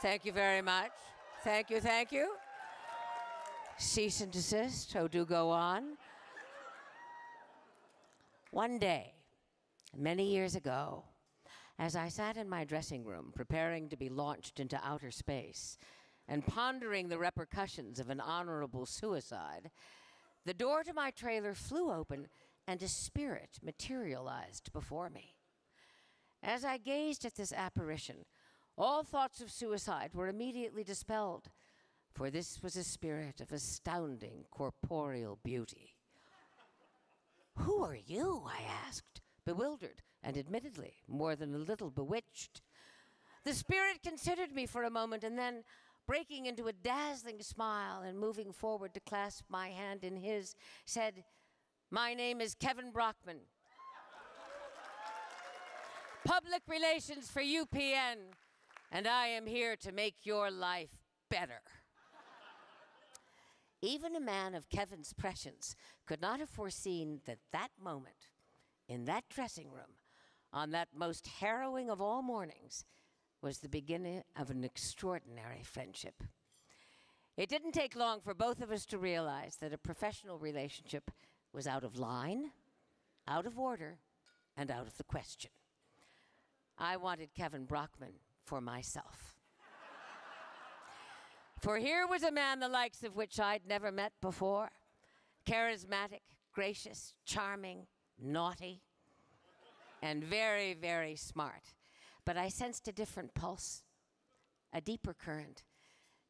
Thank you very much. Thank you, thank you. Cease and desist, oh, do go on. One day, many years ago, as I sat in my dressing room preparing to be launched into outer space and pondering the repercussions of an honorable suicide, the door to my trailer flew open and a spirit materialized before me. As I gazed at this apparition, all thoughts of suicide were immediately dispelled, for this was a spirit of astounding corporeal beauty. "Who are you?" I asked, bewildered and admittedly more than a little bewitched. The spirit considered me for a moment and then, breaking into a dazzling smile and moving forward to clasp my hand in his, said, "My name is Kevin Brockman, public relations for UPN, and I am here to make your life better." Even a man of Kevin's prescience could not have foreseen that that moment, in that dressing room, on that most harrowing of all mornings, was the beginning of an extraordinary friendship. It didn't take long for both of us to realize that a professional relationship was out of line, out of order, and out of the question. I wanted Kevin Brockman for myself. For here was a man the likes of which I'd never met before. Charismatic, gracious, charming, naughty, and very, very smart. But I sensed a different pulse, a deeper current.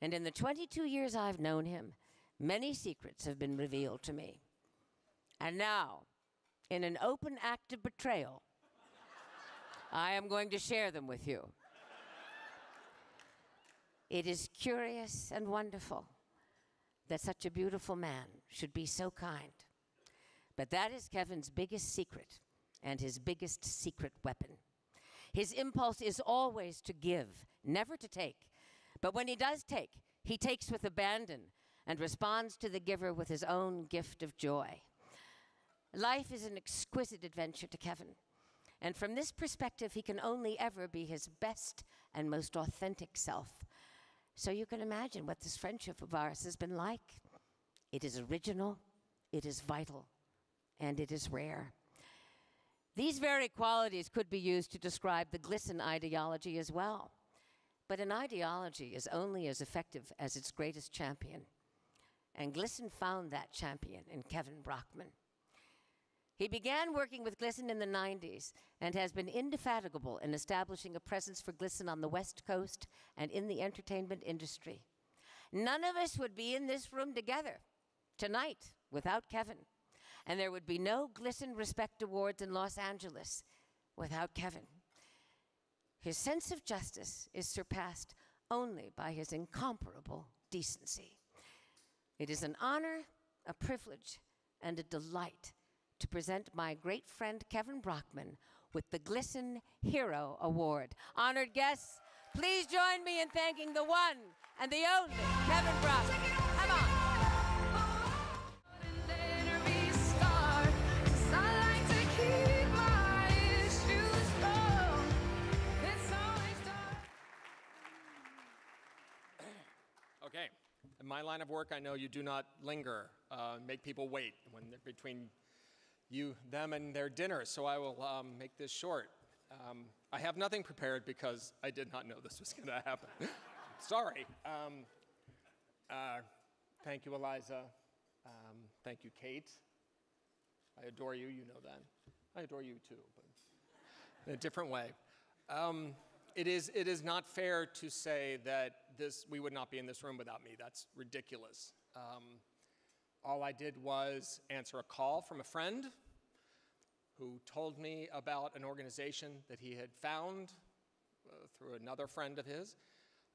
And in the 22 years I've known him, many secrets have been revealed to me. And now, in an open act of betrayal, I am going to share them with you. It is curious and wonderful that such a beautiful man should be so kind. But that is Kevin's biggest secret and his biggest secret weapon. His impulse is always to give, never to take. But when he does take, he takes with abandon and responds to the giver with his own gift of joy. Life is an exquisite adventure to Kevin. And from this perspective, he can only ever be his best and most authentic self. So you can imagine what this friendship of ours has been like. It is original, it is vital, and it is rare. These very qualities could be used to describe the GLSEN ideology as well. But an ideology is only as effective as its greatest champion. And GLSEN found that champion in Kevin Brockman. He began working with GLSEN in the 90s and has been indefatigable in establishing a presence for GLSEN on the West Coast and in the entertainment industry. None of us would be in this room together tonight without Kevin. And there would be no GLSEN Respect Awards in Los Angeles without Kevin. His sense of justice is surpassed only by his incomparable decency. It is an honor, a privilege, and a delight to present my great friend Kevin Brockman with the GLSEN Hero Award. Honored guests, please join me in thanking the one and the only Kevin Brockman. Come on. Okay, in my line of work, I know you do not linger, make people wait when they're between you, them, and their dinner, so I will make this short. I have nothing prepared because I did not know this was going to happen. Sorry. Thank you, Eliza. Thank you, Kate. I adore you, you know that. I adore you too, but in a different way. It is not fair to say that we would not be in this room without me. That's ridiculous. All I did was answer a call from a friend who told me about an organization that he had found through another friend of his,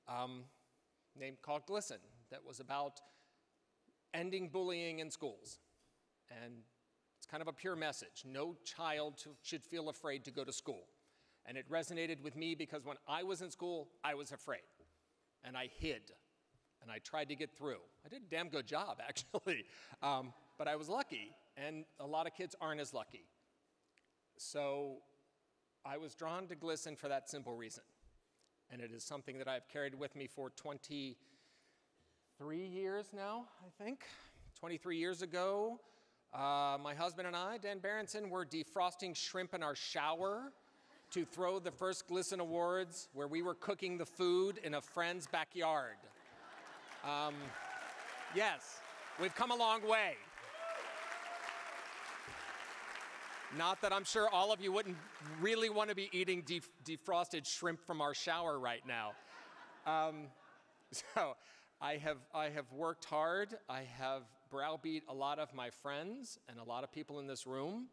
called GLSEN, that was about ending bullying in schools. And it's kind of a pure message. No child should feel afraid to go to school. And it resonated with me because when I was in school, I was afraid. And I hid. And I tried to get through. I did a damn good job, actually. But I was lucky. And a lot of kids aren't as lucky. So I was drawn to GLSEN for that simple reason. and it is something that I've carried with me for 23 years now, I think. 23 years ago, my husband and I, Dan Berenson, were defrosting shrimp in our shower to throw the first GLSEN Awards, where we were cooking the food in a friend's backyard. Yes, we've come a long way. Not that I'm sure all of you wouldn't really want to be eating defrosted shrimp from our shower right now. So I have worked hard. I have browbeat a lot of my friends and a lot of people in this room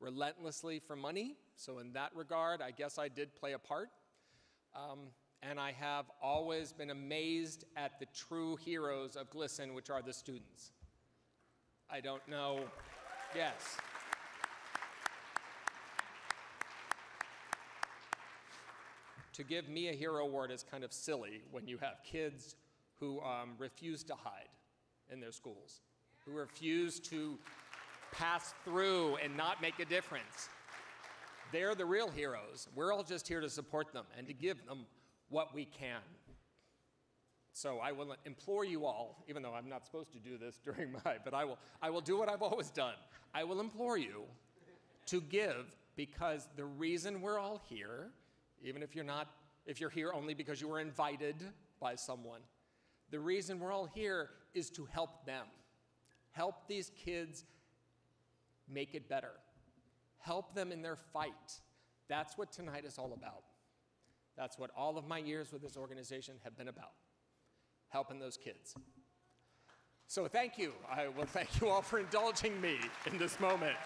relentlessly for money. So in that regard, I guess I did play a part. And I have always been amazed at the true heroes of GLSEN, which are the students. I don't know. Yes. To give me a hero award is kind of silly when you have kids who refuse to hide in their schools, who refuse to pass through and not make a difference. They're the real heroes. We're all just here to support them and to give them what we can. So I will implore you all, even though I'm not supposed to do this during my, but I will do what I've always done. I will implore you to give, because the reason we're all here, even if you're not, if you're here only because you were invited by someone, the reason we're all here is to help them. Help these kids make it better. Help them in their fight. That's what tonight is all about. That's what all of my years with this organization have been about, helping those kids. So thank you. I will thank you all for indulging me in this moment.